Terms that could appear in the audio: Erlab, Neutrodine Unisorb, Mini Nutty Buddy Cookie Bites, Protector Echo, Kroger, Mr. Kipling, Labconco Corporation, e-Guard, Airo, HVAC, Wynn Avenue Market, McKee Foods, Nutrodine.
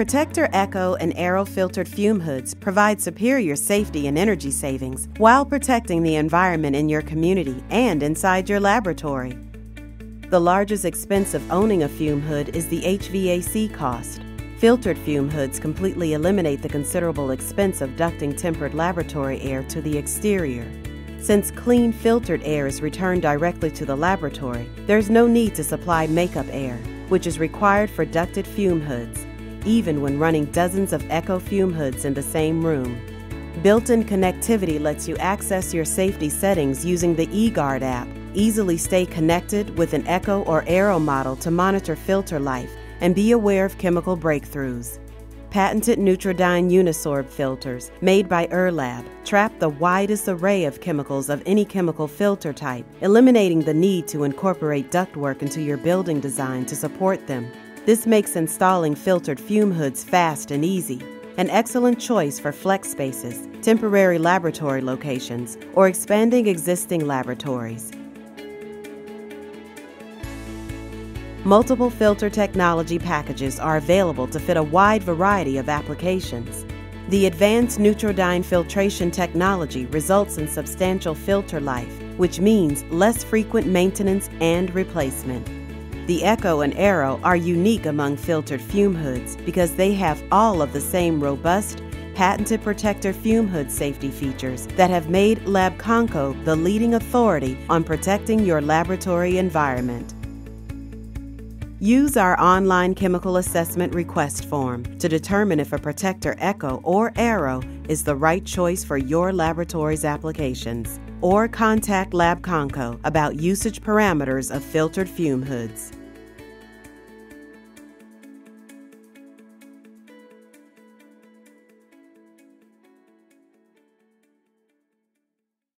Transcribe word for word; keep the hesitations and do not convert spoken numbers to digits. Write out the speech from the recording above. Protector Echo and Airo filtered fume hoods provide superior safety and energy savings while protecting the environment in your community and inside your laboratory. The largest expense of owning a fume hood is the H V A C cost. Filtered fume hoods completely eliminate the considerable expense of ducting tempered laboratory air to the exterior. Since clean filtered air is returned directly to the laboratory, there's no need to supply makeup air, which is required for ducted fume hoods, even when running dozens of Echo fume hoods in the same room. Built-in connectivity lets you access your safety settings using the e-Guard app. Easily stay connected with an Echo or Airo model to monitor filter life and be aware of chemical breakthroughs. Patented Neutrodine Unisorb filters, made by Erlab, trap the widest array of chemicals of any chemical filter type, eliminating the need to incorporate ductwork into your building design to support them. This makes installing filtered fume hoods fast and easy, an excellent choice for flex spaces, temporary laboratory locations, or expanding existing laboratories. Multiple filter technology packages are available to fit a wide variety of applications. The advanced Neutrodine filtration technology results in substantial filter life, which means less frequent maintenance and replacement. The Echo and Airo are unique among filtered fume hoods because they have all of the same robust, patented Protector fume hood safety features that have made Labconco the leading authority on protecting your laboratory environment. Use our online chemical assessment request form to determine if a Protector Echo or Airo is the right choice for your laboratory's applications, or contact Labconco about usage parameters of filtered fume hoods.